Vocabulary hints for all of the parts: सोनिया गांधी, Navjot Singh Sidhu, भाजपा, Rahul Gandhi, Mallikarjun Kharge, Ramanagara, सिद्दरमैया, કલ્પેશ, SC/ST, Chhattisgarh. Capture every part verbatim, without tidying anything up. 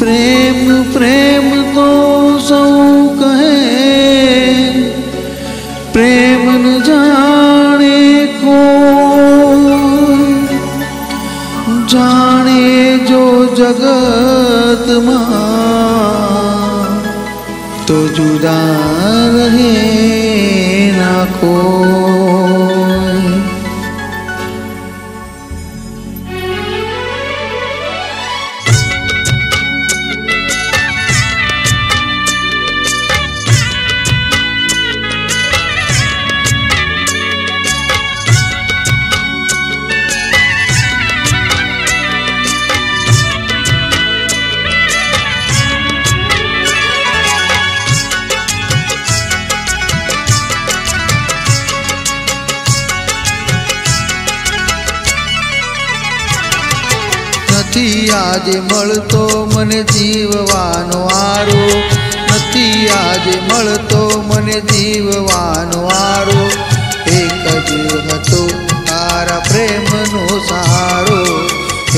प्रेम प्रेम तो सौ कहे प्रेम न जाने को जाने जो जगत मां तो जुदा रहे ना को। आजे मळतो मने जीववानो आरो नथी आजे मळतो मने जीववानो आरो एक ज हतो तारा प्रेमनो सहारो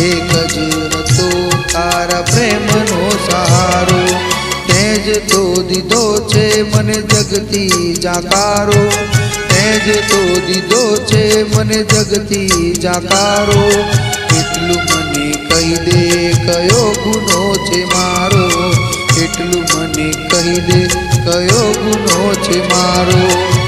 एक ज हतो तारा प्रेमनो सहारो तेज तो दीदो छे मने जगती जाकारो तेज तो दीदो छे मने जगती जाकारो एटलू मने कही दे कयो गुनो छे मारो एटलू मने कही दे कयो गुनो छे मारो।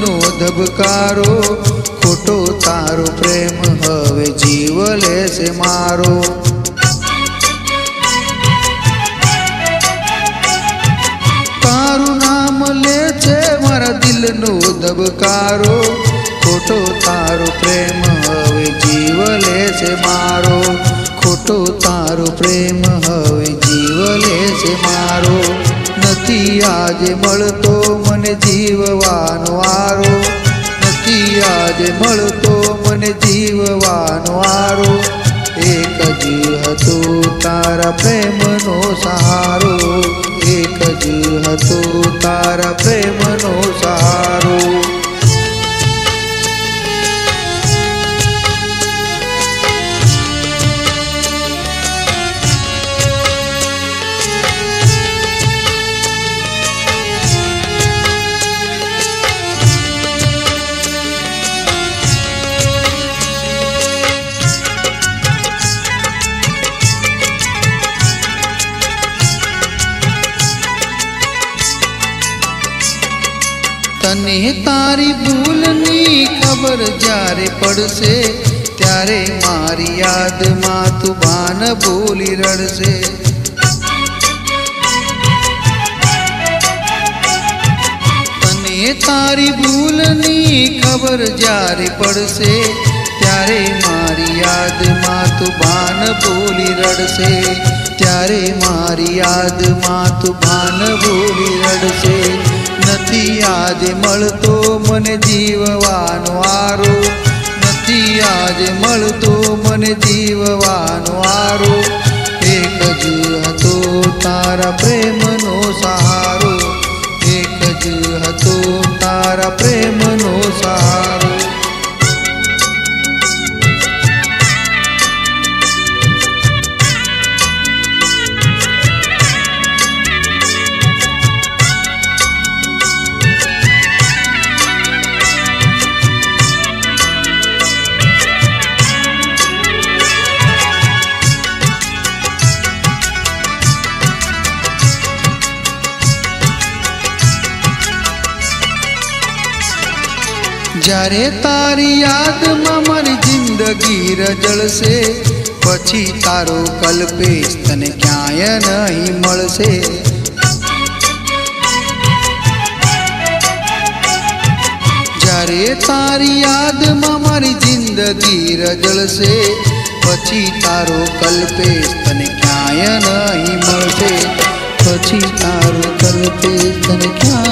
नो धबकारो खोटो तारो प्रेम हवे जीव ले से मारो तारू नाम ले छे मारा दिल नो धबकारो खोटो तारो प्रेम हवे जीव ले से मारो खोटो तारो प्रेम हवे जीव ले से मारो नथी आजे मळतो मने जीववानो आरो नथी आजे मळतो मने जीववानो आरो एक ज हतो तारा प्रेमनो सहारो एक ज हतो तारा प्रेमनो सहारो। तने तारी भूलनी खबर जारे पड़से त्यारे मारी याद मां तू बान बोली रड़से तने तारी भूलनी खबर जारे पड़से त्यारे मारी याद मां तू बान बोली रड़से त्यारे मारी याद मां तू बान बोली रड़से नथी आजे मळतो मने जीववानो आरो नथी आजे मळतो मने जीववानो आरो एक ज हतो तारा प्रेमनो सहारो एक ज हतो तारा प्रेमनो सहारो। जारे तारी याद मां मारी जिंदगी रजळशे पछी तारो कल्पेश तने क्यांय नहीं मळशे जारे तारी याद मां मारी जिंदगी रजळशे पछी तारो कल्पेश तने न्याय नहीं मळशे पछी तारू कल्पेश तने क्या